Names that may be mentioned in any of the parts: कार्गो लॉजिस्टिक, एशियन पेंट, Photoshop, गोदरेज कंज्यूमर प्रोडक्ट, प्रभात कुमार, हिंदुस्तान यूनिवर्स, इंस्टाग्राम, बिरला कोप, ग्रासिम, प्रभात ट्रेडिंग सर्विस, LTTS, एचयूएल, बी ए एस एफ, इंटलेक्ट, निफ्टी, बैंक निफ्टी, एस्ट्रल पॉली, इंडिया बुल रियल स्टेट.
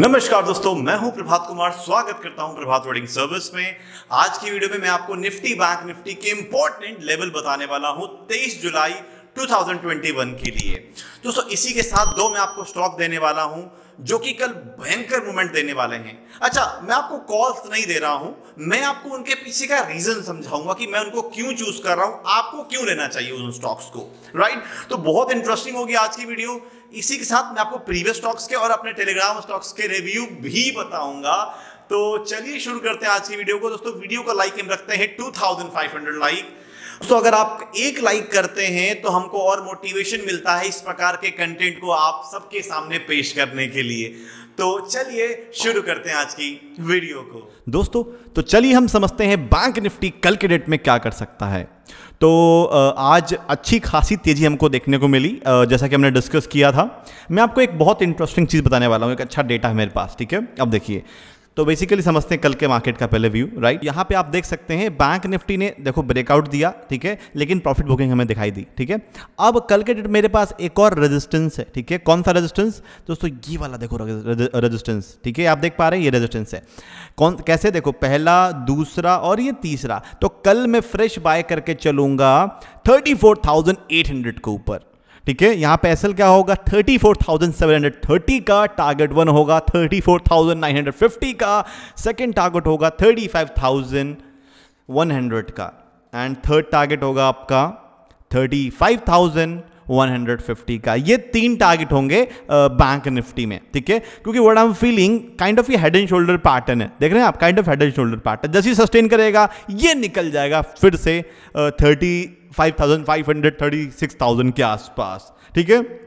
नमस्कार दोस्तों, मैं हूं प्रभात कुमार। स्वागत करता हूं प्रभात ट्रेडिंग सर्विस में। आज की वीडियो में मैं आपको निफ्टी बैंक निफ्टी के इंपॉर्टेंट लेवल बताने वाला हूं 23 जुलाई 2021 के लिए। दोस्तों इसी के साथ दो मैं आपको स्टॉक देने वाला हूं जो कि कल भयंकर मूवमेंट देने वाले हैं। अच्छा, मैं आपको कॉल्स नहीं दे रहा हूं, मैं आपको उनके पीछे का रीजन समझाऊंगा कि मैं उनको क्यों चूज कर रहा हूं, आपको क्यों लेना चाहिए उन स्टॉक्स को, राइट। तो बहुत इंटरेस्टिंग होगी आज की वीडियो। इसी के साथ मैं आपको प्रीवियस स्टॉक्स के और अपने टेलीग्राम स्टॉक्स के रिव्यू भी बताऊंगा। तो चलिए शुरू करते हैं आज की वीडियो को। दोस्तों वीडियो का लाइक हम रखते हैं 2500 लाइक। तो अगर आप एक लाइक करते हैं तो हमको और मोटिवेशन मिलता है इस प्रकार के कंटेंट को आप सबके सामने पेश करने के लिए। तो चलिए शुरू करते हैं आज की वीडियो को। दोस्तों तो चलिए हम समझते हैं बैंक निफ्टी कल के डेट में क्या कर सकता है। तो आज अच्छी खासी तेज़ी हमको देखने को मिली, जैसा कि हमने डिस्कस किया था। मैं आपको एक बहुत इंटरेस्टिंग चीज़ बताने वाला हूँ, एक अच्छा डेटा है मेरे पास, ठीक है। अब देखिए, तो बेसिकली समझते हैं कल के मार्केट का पहले व्यू, राइट। यहाँ पे आप देख सकते हैं बैंक निफ्टी ने देखो ब्रेकआउट दिया, ठीक है, लेकिन प्रॉफिट बुकिंग हमें दिखाई दी, ठीक है। अब कल के डेट मेरे पास एक और रेजिस्टेंस है, ठीक है। कौन सा रेजिस्टेंस? दोस्तों ये वाला देखो रेजिस्टेंस, ठीक है, आप देख पा रहे हैं ये रेजिस्टेंस है। कौन कैसे? देखो पहला, दूसरा और ये तीसरा। तो कल मैं फ्रेश बाय करके चलूँगा 34,800 के ऊपर, ठीक है। यहाँ पे एसएल क्या होगा? 34,730 का। टारगेट वन होगा 34,950 का। सेकंड टारगेट होगा 35,100 का। एंड थर्ड टारगेट होगा आपका 35,150 का। ये तीन टारगेट होंगे बैंक निफ्टी में, ठीक है। क्योंकि what I am feeling kind of ये हेड एंड शोल्डर पैटर्न है, देख रहे हैं आप, kind of head and shoulder pattern. जैसे ही सस्टेन करेगा ये निकल जाएगा फिर से 35,500 36,000 के आसपास, ठीक है,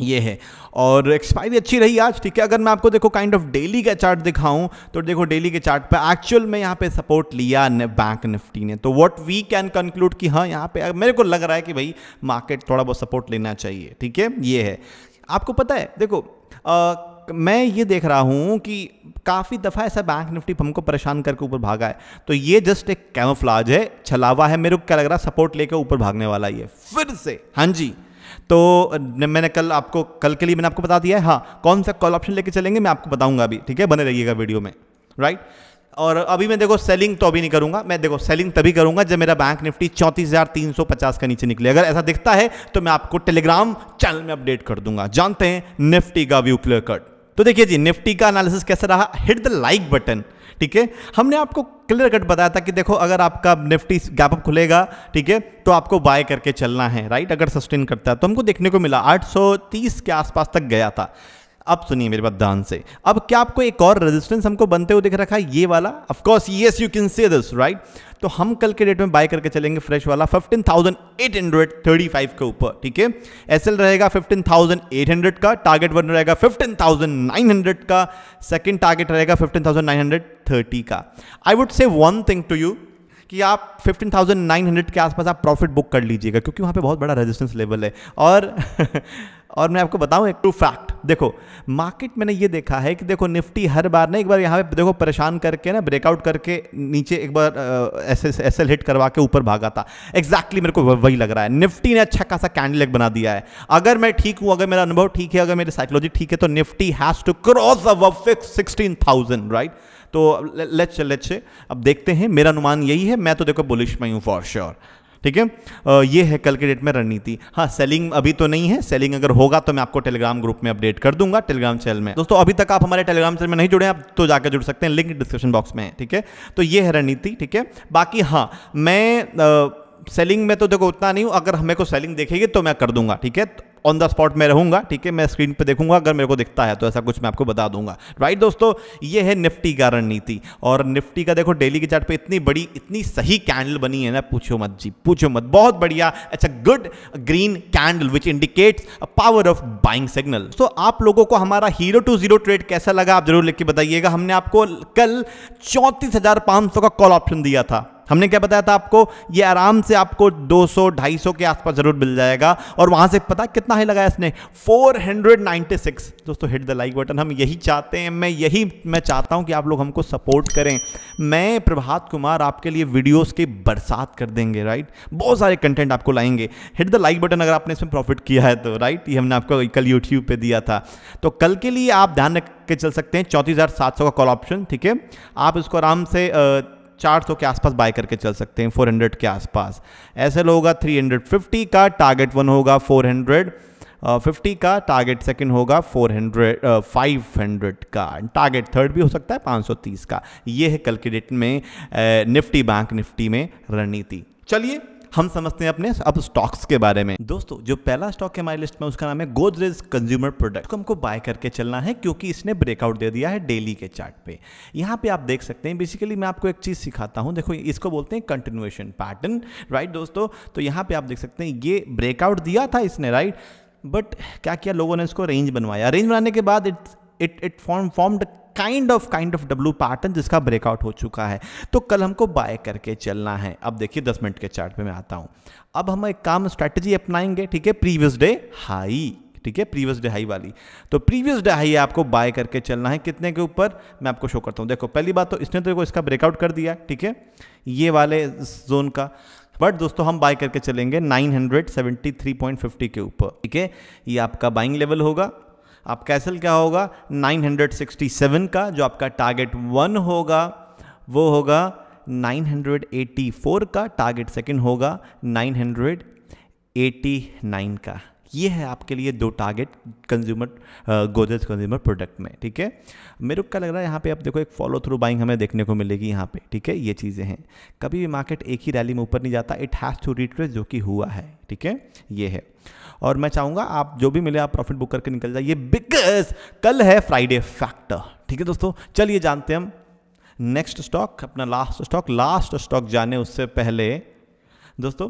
ये है। और एक्सपायरी अच्छी रही आज, ठीक है। अगर मैं आपको देखो काइंड ऑफ डेली का चार्ट दिखाऊं तो देखो डेली के चार्ट पे एक्चुअल में यहाँ पे सपोर्ट लिया बैंक निफ्टी ने। तो व्हाट वी कैन कंक्लूड कि हाँ, यहाँ पे मेरे को लग रहा है कि भाई मार्केट थोड़ा बहुत सपोर्ट लेना चाहिए, ठीक है, ये है। आपको पता है, देखो मैं ये देख रहा हूँ कि काफ़ी दफ़ा ऐसा बैंक निफ्टी हमको परेशान करके ऊपर भागा है। तो ये जस्ट एक कैमोफ्लाज है, छलावा है। मेरे को क्या लग रहा है? सपोर्ट लेकर ऊपर भागने वाला ये फिर से, हाँ जी। तो मैंने कल आपको, कल के लिए मैंने आपको बता दिया है, हाँ, कौन सा कॉल ऑप्शन लेके चलेंगे मैं आपको बताऊंगा अभी, ठीक है, बने रहिएगा वीडियो में, राइट। और अभी मैं देखो सेलिंग तो अभी नहीं करूंगा, मैं देखो सेलिंग तभी करूंगा जब मेरा बैंक निफ्टी 34,350 का नीचे निकले। अगर ऐसा दिखता है तो मैं आपको टेलीग्राम चैनल में अपडेट कर दूंगा। जानते हैं निफ्टी का व्यू क्लियर कट। तो देखिए जी, निफ्टी का एनालिसिस कैसा रहा? हिट द लाइक बटन, ठीक है। हमने आपको क्लियर कट बताया था कि देखो अगर आपका निफ्टी गैप अप खुलेगा, ठीक है, तो आपको बाय करके चलना है, राइट। अगर सस्टेन करता है तो हमको देखने को मिला 830 के आसपास तक गया था। अब सुनिए मेरे बात ध्यान से, अब क्या आपको एक और रेजिस्टेंस हमको बनते हुए दिख रखा है? ये वाला, of course, yes you can say this, right. तो हम कल के डेट में बाय करके चलेंगे फ्रेश वाला 15,835 के ऊपर, ठीक है। एसएल रहेगा 15,800 का, टारगेट वन रहेगा 15,900 का, सेकंड टारगेट रहेगा 15,930 का। I would say one thing to you कि आप 15,900 के आसपास आप प्रॉफिट बुक कर लीजिएगा, क्योंकि वहाँ पे बहुत बड़ा रेजिस्टेंस लेवल है। और मैं आपको बताऊं एक ट्रू फैक्ट, देखो मार्केट मैंने ये देखा है कि देखो निफ्टी हर बार ना एक बार यहाँ पे देखो परेशान करके ना ब्रेकआउट करके नीचे एक बार एसएल हिट करवा के ऊपर भागा था। एग्जैक्टली मेरे को वही लग रहा है। निफ्टी ने अच्छा खासा कैंडल एक बना दिया है। अगर मैं ठीक हूँ, अगर मेरा अनुभव ठीक है, अगर मेरी साइकोलॉजी ठीक है, तो निफ्टी has to cross above 16,000, right. तो लेट्स अब देखते हैं, मेरा अनुमान यही है। मैं तो देखो बुलिश में हूँ फॉर श्योर, ठीक है। ये है कल के डेट में रणनीति। हाँ, सेलिंग अभी तो नहीं है, सेलिंग अगर होगा तो मैं आपको टेलीग्राम ग्रुप में अपडेट कर दूंगा, टेलीग्राम चैनल में। दोस्तों अभी तक आप हमारे टेलीग्राम चैनल में नहीं जुड़े हैं, आप तो जाकर जुड़ सकते हैं, लिंक डिस्क्रिप्शन बॉक्स में है, ठीक है। तो ये है रणनीति, ठीक है। बाकी हाँ, मैं सेलिंग में तो देखो उतना नहीं हूँ, अगर हमें को सेलिंग देखेगी तो मैं कर दूंगा, ठीक है, ऑन द स्पॉट में रहूंगा, ठीक है। मैं स्क्रीन पे देखूंगा, अगर मेरे को दिखता है तो ऐसा कुछ मैं आपको बता दूंगा, राइट। दोस्तों ये है निफ्टी का रणनीति। और निफ्टी का देखो डेली के चार्ट पे इतनी बड़ी, इतनी सही कैंडल बनी है ना, पूछो मत जी, पूछो मत। बहुत बढ़िया, अच्छा good green candle which indicates a power of buying signal. तो आप लोगों को हमारा हीरो टू जीरो ट्रेड कैसा लगा? आप जरूर लिख के बताइएगा। हमने आपको कल 34,500 का कॉल ऑप्शन दिया था, हमने क्या बताया था आपको, ये आराम से आपको 200-250 के आसपास जरूर मिल जाएगा। और वहां से पता कितना हाई लगाया इसने 496। दोस्तों हिट द लाइक बटन, हम यही चाहते हैं, मैं चाहता हूं कि आप लोग हमको सपोर्ट करें। मैं प्रभात कुमार आपके लिए वीडियोस की बरसात कर देंगे, राइट, बहुत सारे कंटेंट आपको लाएंगे। हिट द लाइक बटन अगर आपने इसमें प्रॉफिट किया है तो, राइट, ये हमने आपको कल यूट्यूब पे दिया था। तो कल के लिए आप ध्यान रख के चल सकते हैं 34,700 का कॉल ऑप्शन, ठीक है, आप इसको आराम से 400 के आसपास बाय करके चल सकते हैं, 400 के आसपास। एसएल होगा 350 का, टारगेट वन होगा 450 का, टारगेट सेकंड होगा 500 का, टारगेट थर्ड भी हो सकता है 530 का। ये है कल के डेट में निफ्टी, बैंक निफ्टी में रणनीति। चलिए हम समझते हैं अपने अब स्टॉक्स के बारे में। दोस्तों जो पहला स्टॉक है हमारी लिस्ट में उसका नाम है गोदरेज कंज्यूमर प्रोडक्ट, को हमको बाय करके चलना है क्योंकि इसने ब्रेकआउट दे दिया है डेली के चार्ट पे। यहाँ पे आप देख सकते हैं, बेसिकली मैं आपको एक चीज़ सिखाता हूँ, देखो इसको बोलते हैं कंटिन्यूएशन पैटर्न, राइट दोस्तों। तो यहाँ पे आप देख सकते हैं ये ब्रेकआउट दिया था इसने, राइट, बट क्या किया लोगों ने, इसको रेंज बनवाया। रेंज बनाने के बाद it formed kind of W pattern जिसका ब्रेकआउट हो चुका है। तो कल हमको बाय करके चलना है। अब देखिए 10 मिनट के चार्ट पे मैं आता हूं। अब हम एक काम स्ट्रैटेजी अपनाएंगे, ठीक है, प्रीवियस डे हाई, ठीक है, प्रीवियस डे हाई वाली। तो प्रीवियस डे हाई आपको बाय करके चलना है। कितने के ऊपर मैं आपको शो करता हूं। देखो पहली बात तो इसने तो इसका ब्रेकआउट कर दिया, ठीक है, ये वाले जोन का, बट दोस्तों हम बाय करके चलेंगे 973.50 के ऊपर, ठीक है, ये आपका बाइंग लेवल होगा। आप कैसल क्या होगा 967 का, जो आपका टारगेट वन होगा वो होगा 984 का, टारगेट सेकंड होगा 989 का। ये है आपके लिए दो target consumer गोदरेज कंज्यूमर प्रोडक्ट में, ठीक है। मेरे को क्या लग रहा है यहाँ पे आप देखो एक फॉलो थ्रू बाइंग हमें देखने को मिलेगी यहाँ पे, ठीक है, ये चीज़ें हैं। कभी भी मार्केट एक ही रैली में ऊपर नहीं जाता, इट हैज़ टू रिट्रेस, जो कि हुआ है, ठीक है, ये है। और मैं चाहूँगा आप जो भी मिले आप प्रॉफिट बुक करके निकल जाइए, बिकॉज कल है फ्राइडे फैक्टर, ठीक है दोस्तों। चलिए जानते हैं हम नेक्स्ट स्टॉक, अपना लास्ट स्टॉक जाने उससे पहले दोस्तों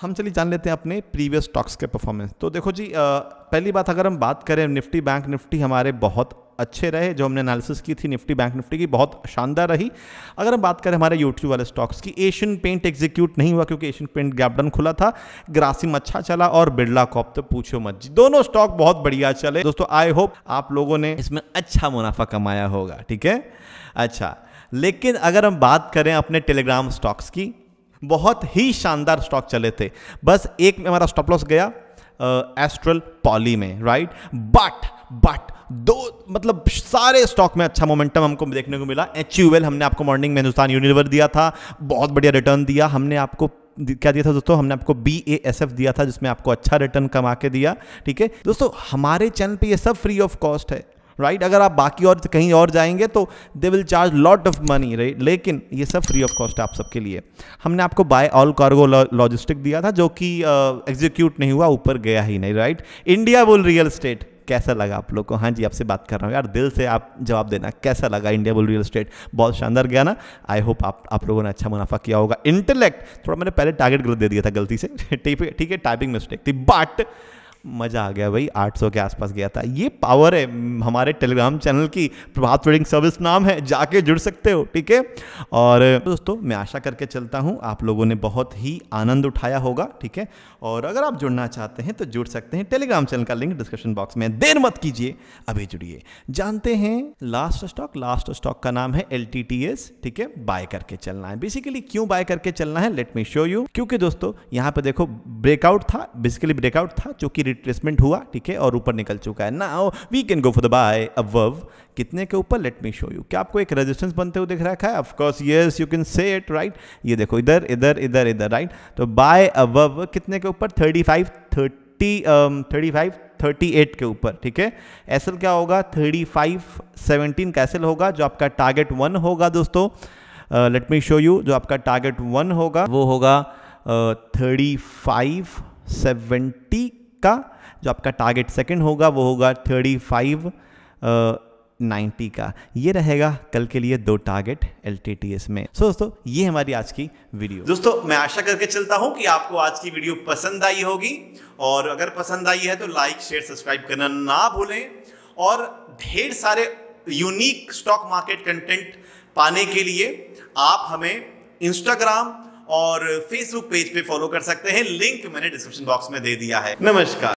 हम चलिए जान लेते हैं अपने प्रीवियस स्टॉक्स के परफॉर्मेंस। तो देखो जी पहली बात अगर हम बात करें निफ्टी बैंक निफ्टी हमारे बहुत अच्छे रहे, जो हमने एनालिसिस की थी निफ्टी बैंक निफ्टी की बहुत शानदार रही। अगर हम बात करें हमारे यूट्यूब वाले स्टॉक्स की, एशियन पेंट एग्जीक्यूट नहीं हुआ क्योंकि एशियन पेंट गैपडाउन खुला था, ग्रासिम अच्छा चला और बिरला कोप तो पूछो मत जी, दोनों स्टॉक बहुत बढ़िया चले। दोस्तों आई होप आप लोगों ने इसमें अच्छा मुनाफा कमाया होगा, ठीक है, अच्छा। लेकिन अगर हम बात करें अपने टेलीग्राम स्टॉक्स की, बहुत ही शानदार स्टॉक चले थे, बस एक में हमारा स्टॉप लॉस गया एस्ट्रल पॉली में, राइट, बट दो मतलब सारे स्टॉक में अच्छा मोमेंटम हमको देखने को मिला। एचयूएल हमने आपको मॉर्निंग में हिंदुस्तान यूनिवर्स दिया था, बहुत बढ़िया रिटर्न दिया। हमने आपको क्या दिया था दोस्तों, हमने आपको BASF दिया था जिसमें आपको अच्छा रिटर्न कमा के दिया, ठीक है दोस्तों। हमारे चैनल पर यह सब फ्री ऑफ कॉस्ट है, राइट, अगर आप बाकी और कहीं और जाएंगे तो they will charge lot of money, right, लेकिन ये सब फ्री ऑफ कॉस्ट है आप सबके लिए। हमने आपको बाय ऑल कार्गो लॉजिस्टिक दिया था जो कि एग्जीक्यूट नहीं हुआ, ऊपर गया ही नहीं, right. इंडिया बुल रियल स्टेट कैसा लगा आप लोग को? हाँ जी आपसे बात कर रहा हूँ यार, दिल से आप जवाब देना, कैसा लगा इंडिया बुल रियल स्टेट? बहुत शानदार गया ना, आई होप आप लोगों ने अच्छा मुनाफा किया होगा। इंटलेक्ट थोड़ा मैंने पहले टारगेट गलत दे दिया था गलती से, ठीक है, टाइपिंग मिस्टेक थी, बट मज़ा आ गया भाई, 800 के आसपास गया था। ये पावर है हमारे टेलीग्राम चैनल की, प्रभात ट्रेडिंग सर्विस नाम है, जाके जुड़ सकते हो, ठीक है। और दोस्तों मैं आशा करके चलता हूँ आप लोगों ने बहुत ही आनंद उठाया होगा, ठीक है। और अगर आप जुड़ना चाहते हैं तो जुड़ सकते हैं, टेलीग्राम चैनल का लिंक डिस्क्रिप्शन बॉक्स में। देर मत कीजिए, अभी जुड़िए। जानते हैं लास्ट स्टॉक का नाम है LTTS, ठीक है, बाय करके चलना है। बेसिकली क्यों बाय करके चलना है, लेट मी शो यू। क्योंकि दोस्तों यहाँ पर देखो ब्रेकआउट था, बेसिकली ब्रेकआउट था जो कि रिट्रेसमेंट हुआ, ठीक है, और ऊपर निकल चुका है। Now we can go for the buy above कितने के ऊपर, लेट मी शो यू। क्या आपको एक रेजिस्टेंस बनते हुए दिख रहा है? Of course yes you can say it, right, ये देखो इधर इधर इधर इधर, राइट। तो बाय अबव कितने के ऊपर, 35 38 के ऊपर, ठीक है। एसएल क्या होगा 3517 का एसएल होगा जो आपका टारगेट वन होगा दोस्तों। लेट मी शो यू, जो आपका टारगेट वन होगा वो होगा 3570 का, जो आपका टारगेट सेकंड होगा वो होगा 3590 का। ये रहेगा कल के लिए दो टारगेट LTTS में। सो दोस्तों ये हमारी आज की वीडियो। दोस्तों मैं आशा करके चलता हूं कि आपको आज की वीडियो पसंद आई होगी, और अगर पसंद आई है तो लाइक शेयर सब्सक्राइब करना ना भूलें। और ढेर सारे यूनिक स्टॉक मार्केट कंटेंट पाने के लिए आप हमें इंस्टाग्राम और फेसबुक पेज पे फॉलो कर सकते हैं। लिंक मैंने डिस्क्रिप्शन बॉक्स में दे दिया है। नमस्कार।